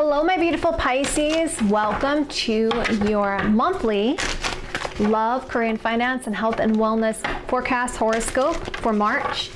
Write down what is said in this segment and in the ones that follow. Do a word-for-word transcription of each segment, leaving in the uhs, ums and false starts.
Hello, my beautiful Pisces. Welcome to your monthly love, career and finance and health and wellness forecast horoscope for March.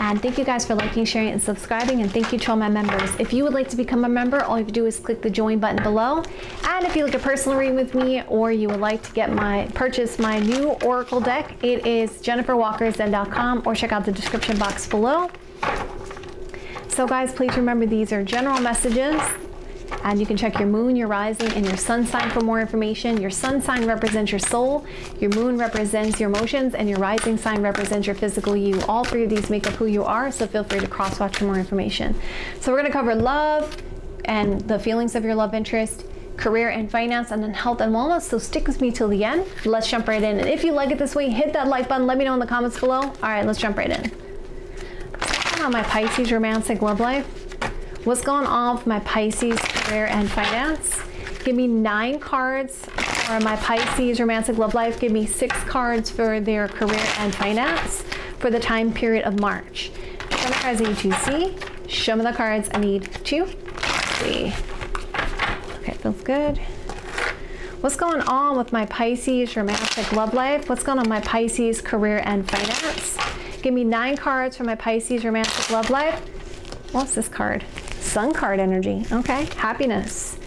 And thank you guys for liking, sharing, and subscribing. And thank you to all my members. If you would like to become a member, all you have to do is click the join button below. And if you like a personal reading with me, or you would like to get my purchase my new Oracle deck, it is jennifer walker zen dot com, or check out the description box below. So guys, please remember these are general messages. And you can check your moon, your rising, and your sun sign for more information. Your sun sign represents your soul, your moon represents your emotions, and your rising sign represents your physical you. All three of these make up who you are, so feel free to cross-watch for more information. So we're going to cover love and the feelings of your love interest, career and finance, and then health and wellness, so stick with me till the end. Let's jump right in. And if you like it this way, hit that like button. Let me know in the comments below. All right, let's jump right in. What's going on, my Pisces romantic love life? What's going on with my Pisces career and finance? Give me nine cards for my Pisces romantic love life. Give me six cards for their career and finance for the time period of March. Show me the cards I need to see. Show me the cards I need to see. Okay, feels good. What's going on with my Pisces romantic love life? What's going on with my Pisces career and finance? Give me nine cards for my Pisces romantic love life. What's this card? Sun card energy. Okay, happiness,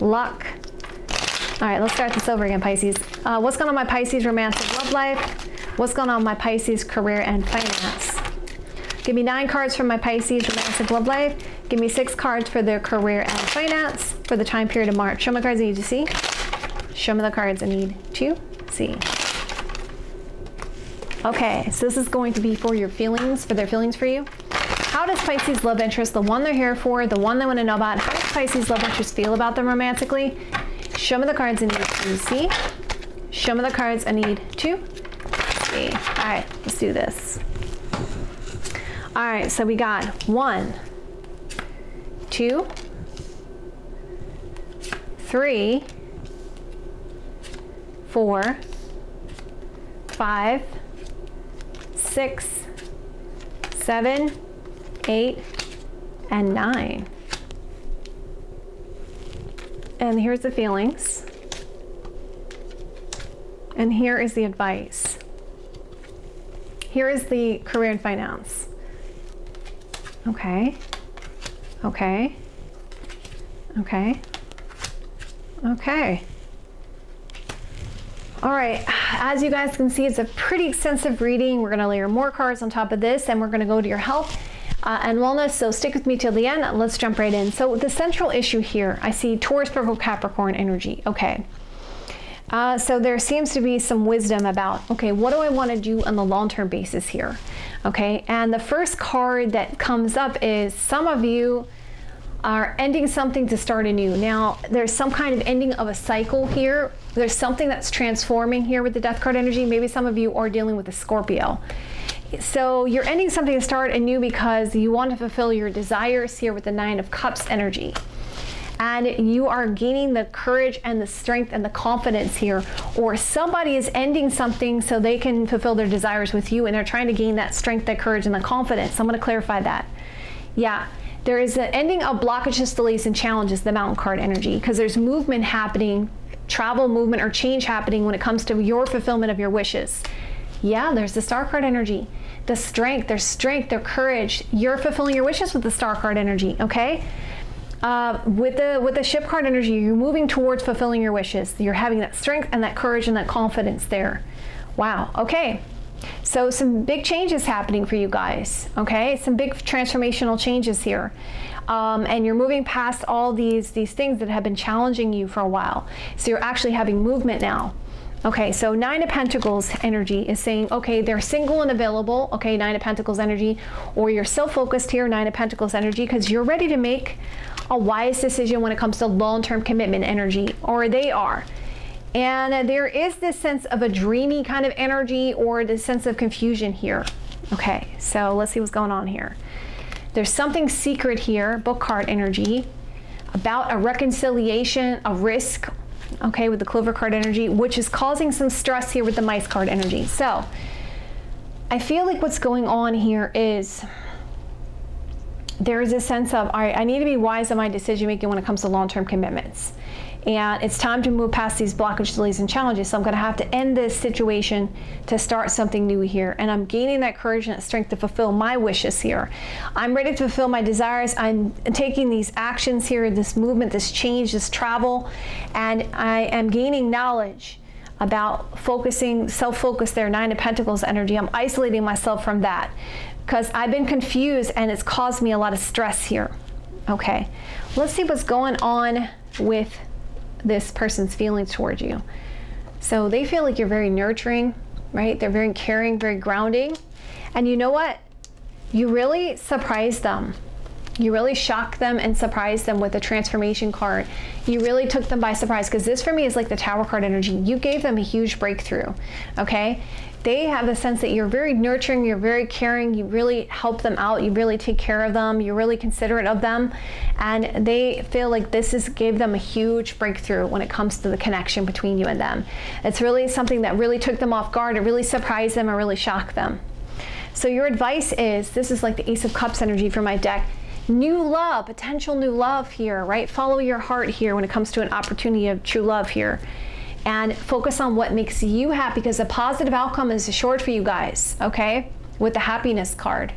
luck. All right, let's start this over again, Pisces. Uh, what's going on my Pisces romantic love life? What's going on my Pisces career and finance? Give me nine cards for my Pisces romantic love life. Give me six cards for their career and finance for the time period of March. Show me the cards I need to see. Show me the cards I need to see. Okay, so this is going to be for your feelings, for their feelings for you. How does Pisces love interest, the one they're here for, the one they want to know about, how does Pisces love interest feel about them romantically? Show me the cards I need to see. Show me the cards I need to see. All right, let's do this. All right, so we got one, two, three, four, five, six, seven, eight, and nine. And here's the feelings. And here is the advice. Here is the career and finance. Okay. Okay. Okay. Okay. All right, as you guys can see, it's a pretty extensive reading. We're gonna layer more cards on top of this, and we're gonna go to your health Uh, and wellness, so stick with me till the end. Let's jump right in. So the central issue here, I see Taurus, Virgo, Capricorn energy. Okay, uh, so there seems to be some wisdom about, okay, what do I want to do on the long-term basis here? Okay, and the first card that comes up is some of you are ending something to start anew. Now, there's some kind of ending of a cycle here. There's something that's transforming here with the death card energy. Maybe some of you are dealing with a Scorpio. So you're ending something to start anew because you want to fulfill your desires here with the Nine of Cups energy. And you are gaining the courage and the strength and the confidence here. Or somebody is ending something so they can fulfill their desires with you, and they're trying to gain that strength, that courage, and the confidence. So I'm going to clarify that. Yeah. There is an ending of blockages, delays, and challenges, the mountain card energy, because there's movement happening, travel, movement, or change happening when it comes to your fulfillment of your wishes. Yeah, there's the star card energy, the strength, their strength, their courage. You're fulfilling your wishes with the star card energy, okay? Uh, with the with the ship card energy, you're moving towards fulfilling your wishes. You're having that strength and that courage and that confidence there. Wow, okay. So some big changes happening for you guys, okay? Some big transformational changes here. Um, and you're moving past all these, these things that have been challenging you for a while. So you're actually having movement now. Okay, so Nine of Pentacles energy is saying, okay, they're single and available, okay, Nine of Pentacles energy, or you're self-focused here, Nine of Pentacles energy, because you're ready to make a wise decision when it comes to long-term commitment energy, or they are. And there is this sense of a dreamy kind of energy or this sense of confusion here. Okay, so let's see what's going on here. There's something secret here, book card energy, about a reconciliation, a risk, okay, with the clover card energy, which is causing some stress here with the mice card energy. So I feel like what's going on here is there is a sense of, all right, I need to be wise in my decision making when it comes to long-term commitments. And it's time to move past these blockages, delays, and challenges. So I'm gonna have to end this situation to start something new here. And I'm gaining that courage and that strength to fulfill my wishes here. I'm ready to fulfill my desires. I'm taking these actions here, this movement, this change, this travel. And I am gaining knowledge about focusing, self-focus there, Nine of Pentacles energy. I'm isolating myself from that because I've been confused and it's caused me a lot of stress here. Okay, let's see what's going on with this person's feelings towards you. So they feel like you're very nurturing, right? They're very caring, very grounding. And you know what? You really surprised them. You really shocked them and surprised them with the transformation card. You really took them by surprise, because this for me is like the Tower card energy. You gave them a huge breakthrough, okay? They have a sense that you're very nurturing, you're very caring, you really help them out, you really take care of them, you're really considerate of them, and they feel like this is gave them a huge breakthrough when it comes to the connection between you and them. It's really something that really took them off guard, it really surprised them, and really shocked them. So your advice is, this is like the Ace of Cups energy for my deck, new love, potential new love here, right? Follow your heart here when it comes to an opportunity of true love here. And focus on what makes you happy, because a positive outcome is assured for you guys, okay? With the happiness card.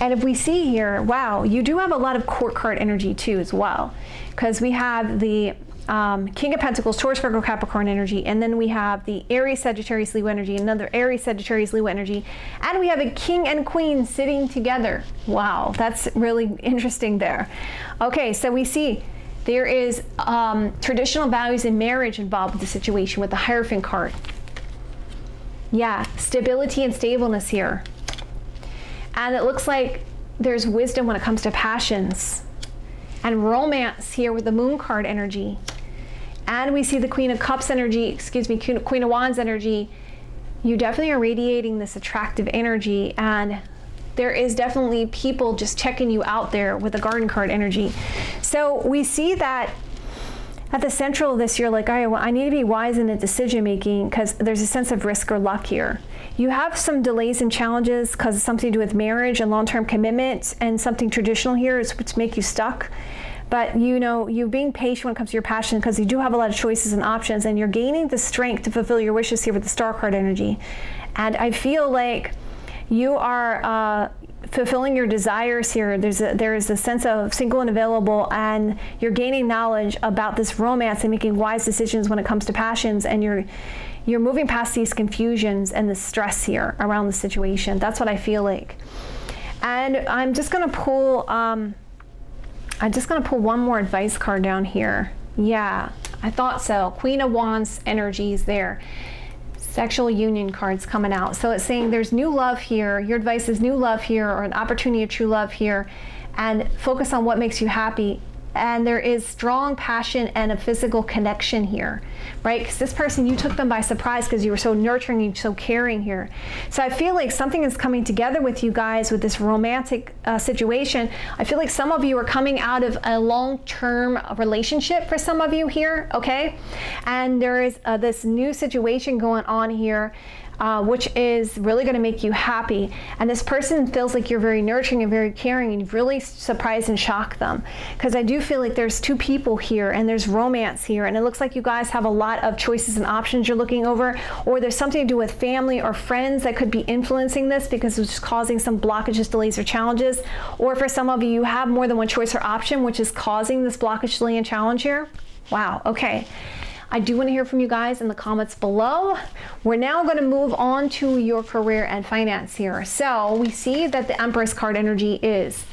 And if we see here, wow, you do have a lot of court card energy too as well, because we have the um, King of Pentacles, Taurus, Virgo, Capricorn energy, and then we have the Aries, Sagittarius, Leo energy, another Aries, Sagittarius, Leo energy, and we have a King and Queen sitting together. Wow, that's really interesting there. Okay, so we see there is um, traditional values in marriage involved with the situation with the Hierophant card. Yeah, stability and stableness here. And it looks like there's wisdom when it comes to passions and romance here with the Moon card energy. And we see the Queen of Cups energy, excuse me, Queen of Wands energy. You definitely are radiating this attractive energy, and there is definitely people just checking you out there with the Garden card energy. So we see that at the central of this, you're like, all right, well, I need to be wise in the decision-making because there's a sense of risk or luck here. You have some delays and challenges because it's something to do with marriage and long-term commitments, and something traditional here is what's make you stuck. But you know, you're being patient when it comes to your passion because you do have a lot of choices and options, and you're gaining the strength to fulfill your wishes here with the Star card energy. And I feel like you are uh, fulfilling your desires here. There's a, there is a sense of single and available, and you're gaining knowledge about this romance and making wise decisions when it comes to passions, and you're you're moving past these confusions and the stress here around the situation. That's what I feel like. And I'm just gonna pull um, I'm just gonna pull one more advice card down here. Yeah, I thought so. Queen of Wands energy is there. Sexual union cards coming out. So it's saying there's new love here. Your advice is new love here, or an opportunity of true love here. And focus on what makes you happy. And there is strong passion and a physical connection here, right? Because this person, you took them by surprise because you were so nurturing and so caring here. So I feel like something is coming together with you guys with this romantic uh, situation. I feel like some of you are coming out of a long-term relationship for some of you here, okay? And there is uh, this new situation going on here, Uh, which is really going to make you happy. And this person feels like you're very nurturing and very caring, and you've really surprised and shocked them. Because I do feel like there's two people here, and there's romance here, and it looks like you guys have a lot of choices and options you're looking over, or there's something to do with family or friends that could be influencing this because it's causing some blockages, delays, or challenges. Or for some of you, you have more than one choice or option, which is causing this blockage, delay, and challenge here. Wow, okay. I do want to hear from you guys in the comments below. We're now going to move on to your career and finance here. So we see that the Empress card energy is,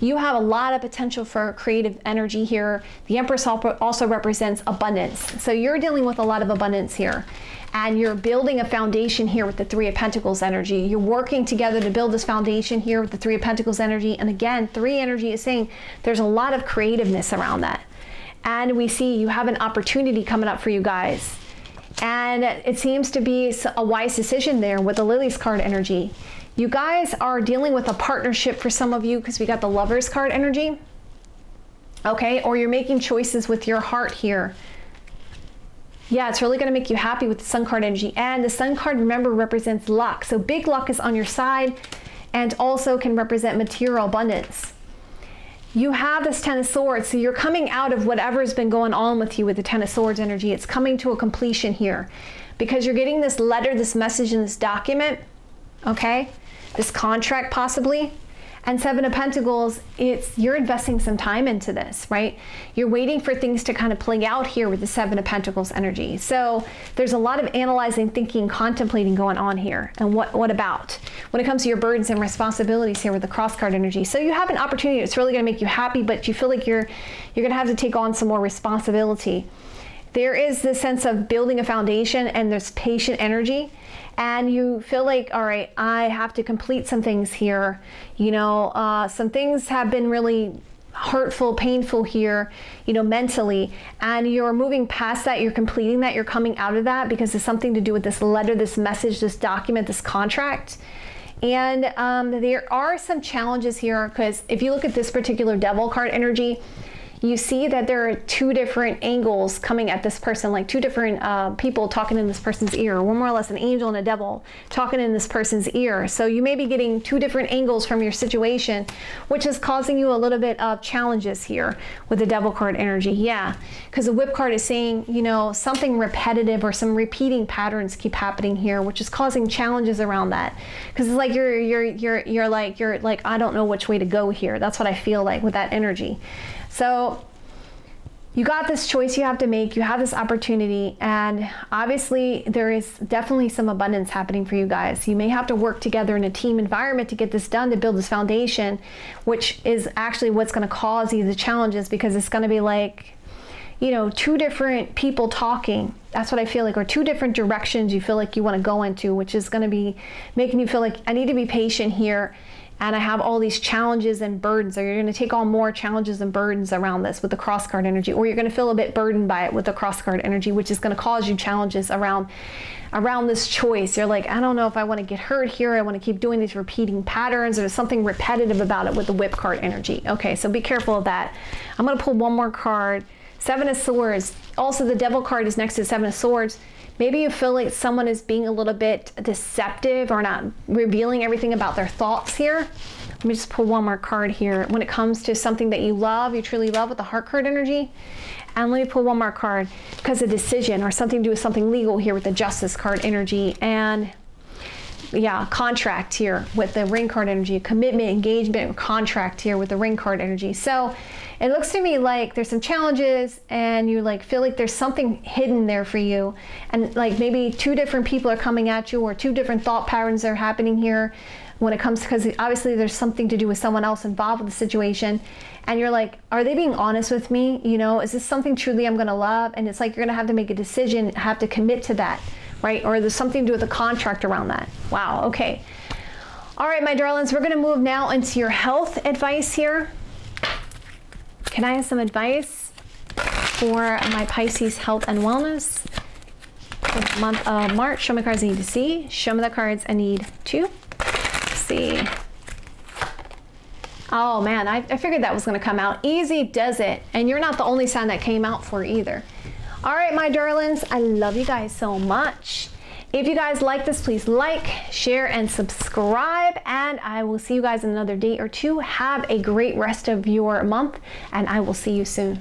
you have a lot of potential for creative energy here. The Empress also represents abundance. So you're dealing with a lot of abundance here. And you're building a foundation here with the Three of Pentacles energy. You're working together to build this foundation here with the Three of Pentacles energy. And again, three energy is saying there's a lot of creativeness around that. And we see you have an opportunity coming up for you guys. And it seems to be a wise decision there with the Lilies card energy. You guys are dealing with a partnership for some of you because we got the Lovers card energy. Okay, or you're making choices with your heart here. Yeah, it's really gonna make you happy with the Sun card energy. And the Sun card, remember, represents luck. So big luck is on your side. and also can represent material abundance. You have this Ten of Swords, so you're coming out of whatever's been going on with you with the Ten of Swords energy. It's coming to a completion here because you're getting this letter, this message, in this document, okay? This contract possibly. And Seven of Pentacles, it's you're investing some time into this, right? You're waiting for things to kind of play out here with the Seven of Pentacles energy. So there's a lot of analyzing, thinking, contemplating going on here. And what, what about? When it comes to your burdens and responsibilities here with the cross card energy. So you have an opportunity that's really gonna make you happy, but you feel like you're, you're gonna have to take on some more responsibility. There is this sense of building a foundation and there's patient energy. And you feel like, all right, I have to complete some things here. You know, uh, some things have been really hurtful, painful here, you know, mentally. And you're moving past that, you're completing that, you're coming out of that because it's something to do with this letter, this message, this document, this contract. And um, there are some challenges here because if you look at this particular Devil card energy, you see that there are two different angles coming at this person, like two different uh, people talking in this person's ear. One more or less an angel and a devil talking in this person's ear. So you may be getting two different angles from your situation, which is causing you a little bit of challenges here with the Devil card energy. Yeah, because the Whip card is saying, you know, something repetitive or some repeating patterns keep happening here, which is causing challenges around that. Because it's like you're, you're, you're, you're like, you're like, I don't know which way to go here. That's what I feel like with that energy. So you got this choice you have to make, you have this opportunity, and obviously there is definitely some abundance happening for you guys. You may have to work together in a team environment to get this done, to build this foundation, which is actually what's gonna cause you the challenges because it's gonna be like, you know, two different people talking. That's what I feel like, or two different directions you feel like you wanna go into, which is gonna be making you feel like I need to be patient here. And I have all these challenges and burdens, or you're gonna take on more challenges and burdens around this with the cross card energy, or you're gonna feel a bit burdened by it with the cross card energy, which is gonna cause you challenges around, around this choice. You're like, I don't know if I wanna get hurt here, I wanna keep doing these repeating patterns, or there's something repetitive about it with the Whip card energy. Okay, so be careful of that. I'm gonna pull one more card. Seven of Swords. Also the Devil card is next to Seven of Swords. Maybe you feel like someone is being a little bit deceptive or not revealing everything about their thoughts here. Let me just pull one more card here. When it comes to something that you love, you truly love with the Heart card energy. And let me pull one more card because a decision or something to do with something legal here with the Justice card energy. And yeah, contract here with the Ring card energy, commitment, engagement, contract here with the Ring card energy. So it looks to me like there's some challenges and you like feel like there's something hidden there for you. And like maybe two different people are coming at you or two different thought patterns are happening here when it comes to, because obviously there's something to do with someone else involved with the situation. And you're like, are they being honest with me? You know, is this something truly I'm gonna love? And it's like, you're gonna have to make a decision, have to commit to that. Right? Or there's something to do with a contract around that. Wow, okay. All right, my darlings, we're gonna move now into your health advice here. Can I have some advice for my Pisces health and wellness for the month of March? Show me cards I need to see. Show me the cards I need to see. Oh man, I, I figured that was gonna come out. Easy does it. And you're not the only sign that came out for either. All right, my darlings, I love you guys so much. If you guys like this, please like, share, and subscribe, and I will see you guys in another day or two. Have a great rest of your month, and I will see you soon.